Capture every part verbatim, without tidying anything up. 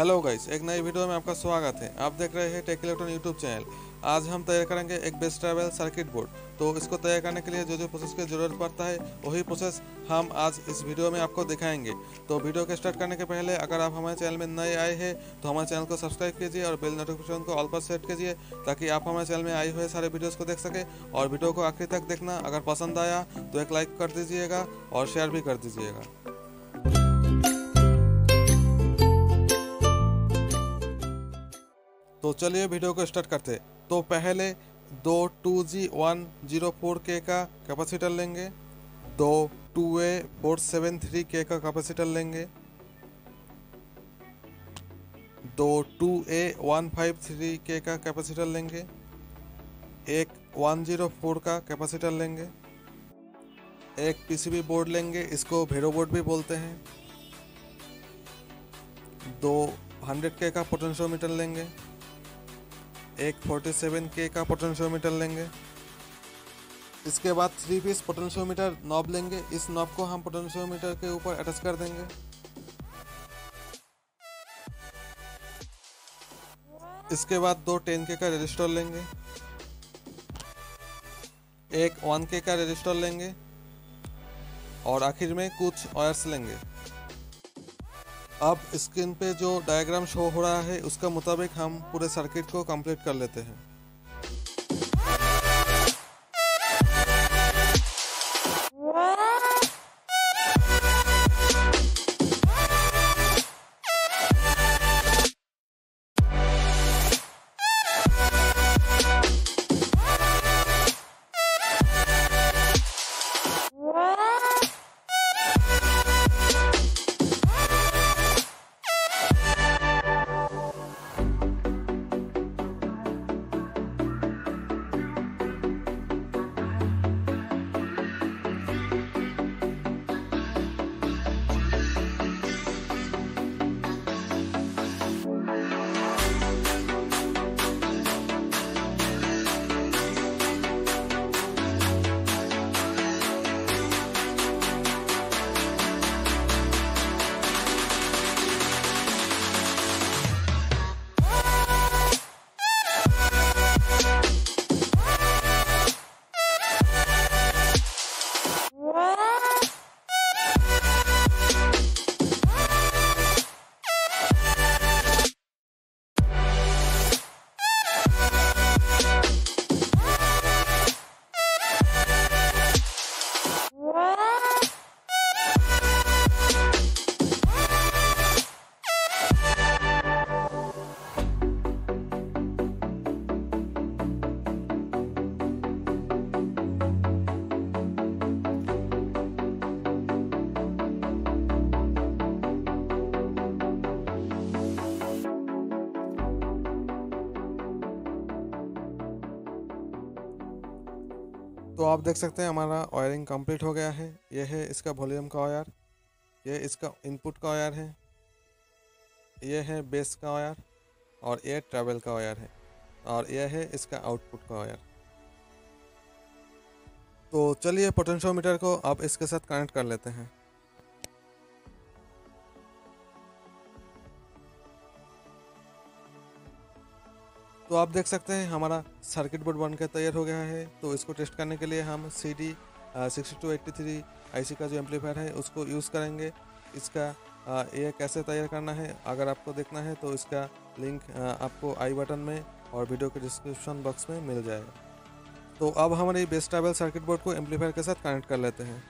Hello guys, एक नई video में आपका स्वागत है। आप देख रहे हैं टेक इलेक्ट्रॉन यूट्यूब चैनल। आज हम तैयार करेंगे एक बेस्ट ट्रैवल सर्किट बोर्ड। तो इसको तैयार करने के लिए जो जो प्रोसेस की ज़रूरत पड़ता है वही प्रोसेस हम आज इस वीडियो में आपको दिखाएंगे। तो वीडियो के स्टार्ट करने के पहले अगर आप हमारे चैनल में नए आए हैं तो हमारे चैनल को सब्सक्राइब कीजिए और बेल नोटिफिकेशन को ऑल पर सेट कीजिए ताकि आप हमारे चैनल में आए हुए सारे वीडियोज़ को देख सकें। और वीडियो को आखिरी तक देखना। अगर पसंद आया तो एक लाइक कर दीजिएगा और शेयर भी कर दीजिएगा। तो चलिए वीडियो को स्टार्ट करते। तो पहले दो two G one zero four के का कैपेसिटर लेंगे, दो two A four seven three के का कैपेसिटर लेंगे, दो two A one five three के का कैपेसिटर लेंगे, एक वन जीरो फोर का कैपेसिटर लेंगे, एक पीसीबी बोर्ड लेंगे, इसको वेरोबोर्ड भी बोलते हैं, दो हंड्रेड के का पोटेंशियोमीटर लेंगे, एक फोर्टी सेवन के का पोटेंशियोमीटर लेंगे। इसके बाद थ्री पीस पोटेंशियोमीटर नॉब लेंगे, इस नॉब को हम पोटेंशियोमीटर के ऊपर अटैच कर देंगे। इसके बाद दो टेन के का रेजिस्टर लेंगे, एक वन के का रेजिस्टर लेंगे और आखिर में कुछ वायर्स लेंगे। अब स्क्रीन पे जो डायग्राम शो हो रहा है उसका मुताबिक हम पूरे सर्किट को कंप्लीट कर लेते हैं। तो आप देख सकते हैं हमारा वायरिंग कंप्लीट हो गया है। यह है इसका वॉल्यूम का वायर, यह इसका इनपुट का वायर है, यह है बेस का वायर और यह ट्रैवल का वायर है और यह है इसका आउटपुट का वायर। तो चलिए पोटेंशियोमीटर को आप इसके साथ कनेक्ट कर लेते हैं। तो आप देख सकते हैं हमारा सर्किट बोर्ड बनकर तैयार हो गया है। तो इसको टेस्ट करने के लिए हम C D six two eight three IC का जो एम्पलीफायर है उसको यूज़ करेंगे। इसका ये कैसे तैयार करना है अगर आपको देखना है तो इसका लिंक आपको आई बटन में और वीडियो के डिस्क्रिप्शन बॉक्स में मिल जाएगा। तो अब हमारी बेस ट्रैवल सर्किट बोर्ड को एम्पलीफायर के साथ कनेक्ट कर लेते हैं।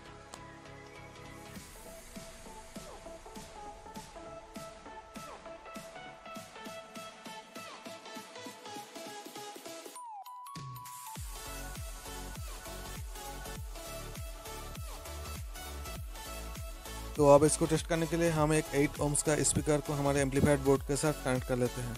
तो अब इसको टेस्ट करने के लिए हम एक एट ओम्स का स्पीकर को हमारे एम्पलीफायर बोर्ड के साथ कनेक्ट कर लेते हैं।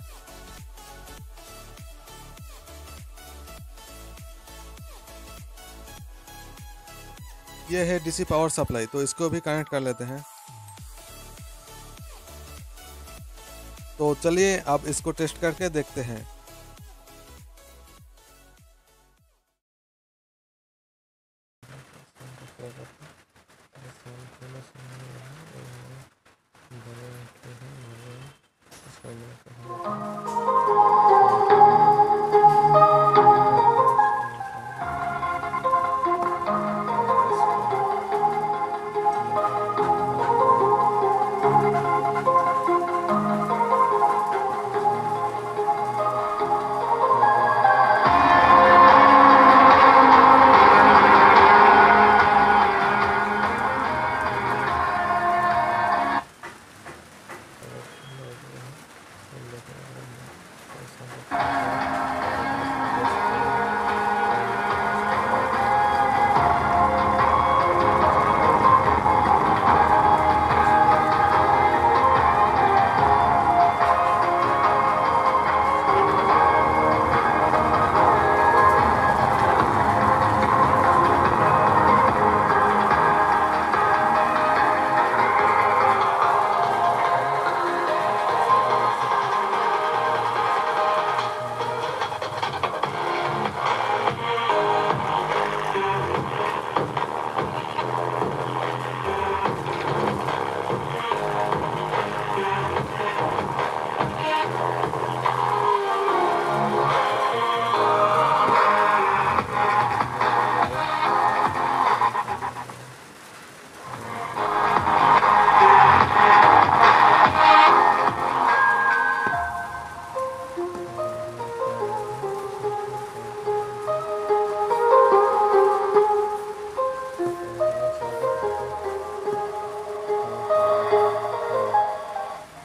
यह है डीसी पावर सप्लाई, तो इसको भी कनेक्ट कर लेते हैं। तो चलिए अब इसको टेस्ट करके देखते हैं। और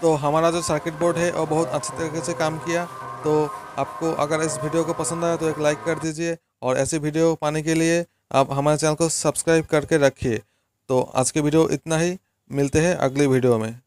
तो हमारा जो सर्किट बोर्ड है वो बहुत अच्छे तरीके से काम किया। तो आपको अगर इस वीडियो को पसंद आया तो एक लाइक कर दीजिए और ऐसे वीडियो पाने के लिए आप हमारे चैनल को सब्सक्राइब करके रखिए। तो आज के वीडियो इतना ही, मिलते हैं अगली वीडियो में।